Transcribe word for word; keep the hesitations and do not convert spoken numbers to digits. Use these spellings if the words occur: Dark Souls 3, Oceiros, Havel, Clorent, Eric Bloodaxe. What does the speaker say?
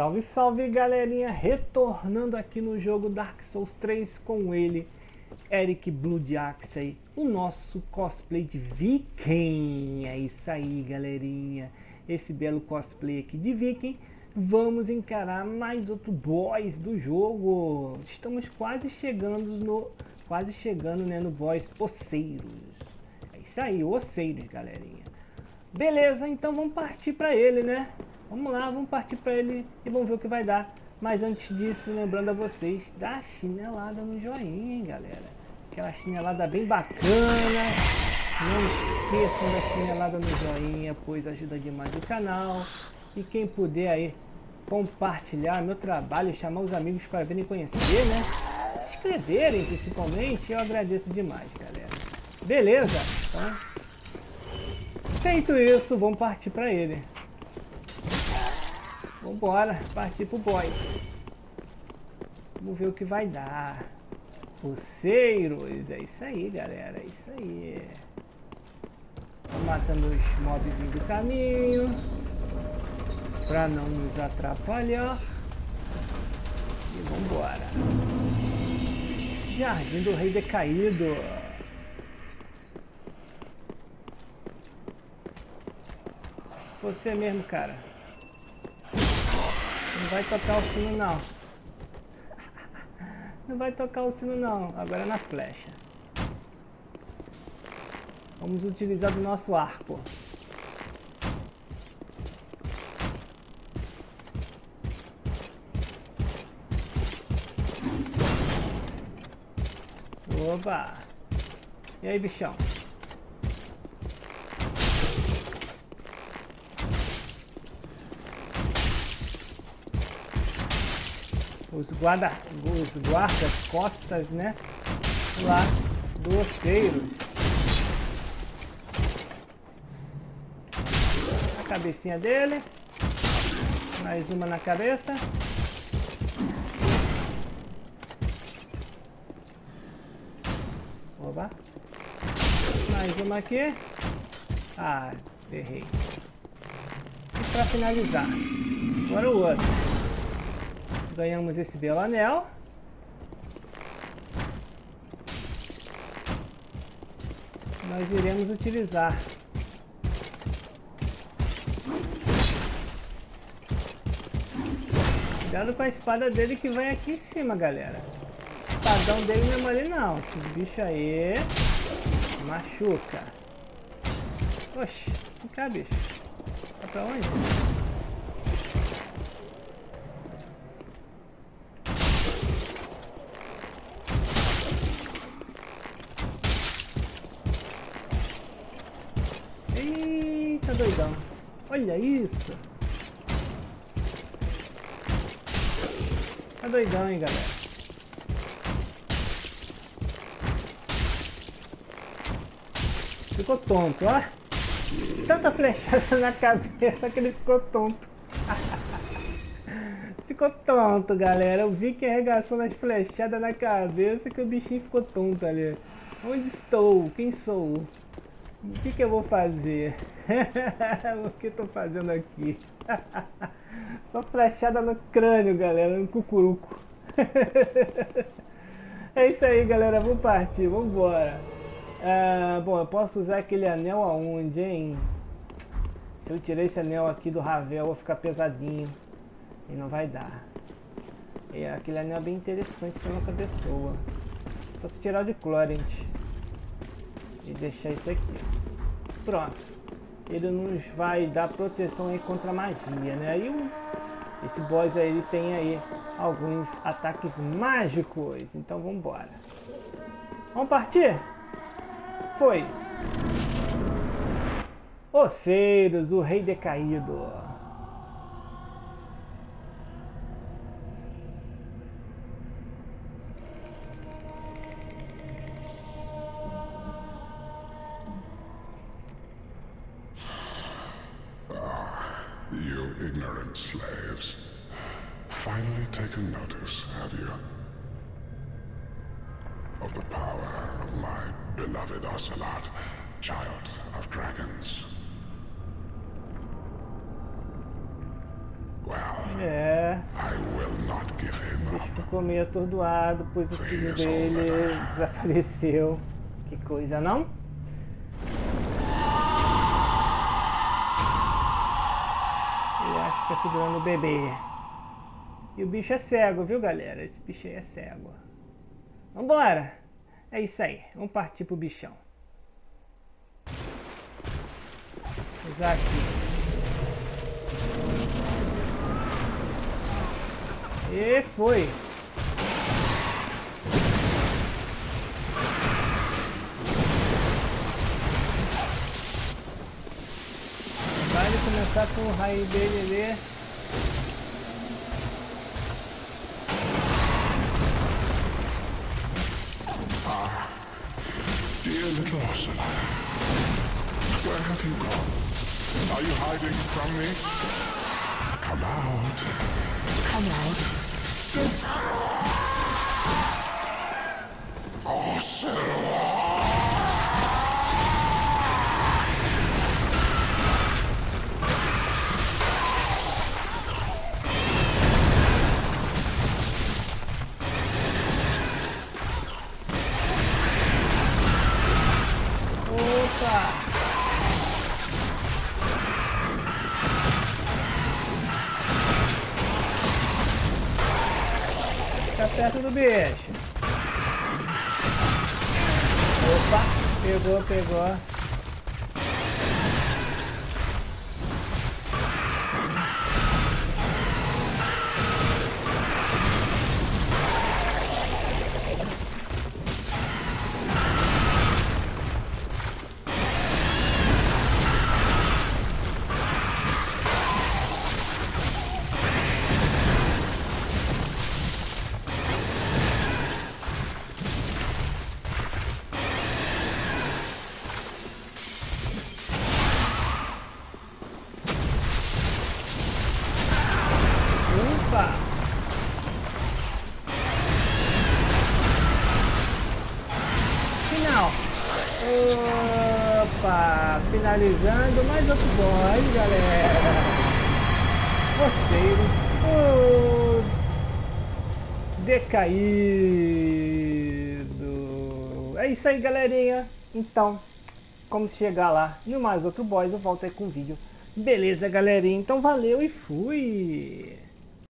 Salve, salve galerinha, retornando aqui no jogo Dark Souls três com ele, Eric Bloodaxe aí, o nosso cosplay de Viking. É isso aí galerinha, esse belo cosplay aqui de Viking. Vamos encarar mais outro boss do jogo. Estamos quase chegando no, quase chegando né, no boss Oceiros. É isso aí, Oceiros galerinha. Beleza, então vamos partir para ele, né? Vamos lá, vamos partir para ele e vamos ver o que vai dar. Mas antes disso, lembrando a vocês da chinelada no joinha, hein, galera? Aquela chinelada bem bacana. Não esqueçam da chinelada no joinha, pois ajuda demais o canal. E quem puder aí compartilhar meu trabalho, chamar os amigos para virem conhecer, né? Se inscreverem principalmente, eu agradeço demais, galera. Beleza? Então, feito isso, vamos partir para ele. Vambora, partir pro boy. Vamos ver o que vai dar. Oceiros, é isso aí, galera. É isso aí. Tô matando os mobs do caminho. Pra não nos atrapalhar. E vambora. Jardim do Rei Decaído. Você mesmo, cara. Não vai tocar o sino não. Não vai tocar o sino não. Agora é na flecha. Vamos utilizar do nosso arco. Oba! E aí, bichão? Os guarda, os guarda-costas, né? Lá do Oceiros. A cabecinha dele. Mais uma na cabeça. Oba. Mais uma aqui. Ah, errei. E pra finalizar. Agora o outro. Ganhamos esse belo anel. Nós iremos utilizar. Cuidado com a espada dele que vem aqui em cima, galera. O espadão dele não é mole não. Esse bicho aí machuca. Oxe, vem cá, bicho. Tá pra onde? Eita doidão, olha isso. Tá doidão, hein, galera. Ficou tonto, ó. Tanta flechada na cabeça que ele ficou tonto. Ficou tonto, galera. Eu vi que arregaçou nas flechadas na cabeça que o bichinho ficou tonto ali. Onde estou? Quem sou? O que, que eu vou fazer? O que eu tô fazendo aqui? Só flechada no crânio, galera, no cucuruco. É isso aí, galera, vamos partir, vamos embora. Ah, bom, eu posso usar aquele anel aonde, hein? Se eu tirar esse anel aqui do Havel, eu vou ficar pesadinho. E não vai dar. E aquele anel é bem interessante pra nossa pessoa. Só se tirar o de Clorent. E deixar isso aqui. Pronto. Ele nos vai dar proteção aí contra a magia, né? E o, esse boss aí ele tem aí alguns ataques mágicos. Então vamos embora. Vamos partir? Foi. Oceiros, o Rei Decaído. You ignorant slaves. Finally taken notice, have you? Of the power of my beloved Ocelot, child of dragons. Well. Yeah. lugar. Eu ficou meio atordoado, pois o filho dele desapareceu. Que coisa, não? Eu acho que tá segurando o bebê. E o bicho é cego, viu, galera? Esse bicho aí é cego. Vambora! É isso aí. Vamos partir pro bichão. Usar aqui. E foi! Vai ele começar com o raio dele ali. Ah, dear little Oceiros, where have you gone? Are you hiding from me? Come out! Come out! Opa! Perto do bicho. Opa, pegou, pegou. Opa, finalizando mais outro boss, galera. Oceiros, oh, decaído. É isso aí, galerinha. Então, como chegar lá e mais outro boss, eu volto aí com o vídeo. Beleza, galerinha? Então valeu e fui.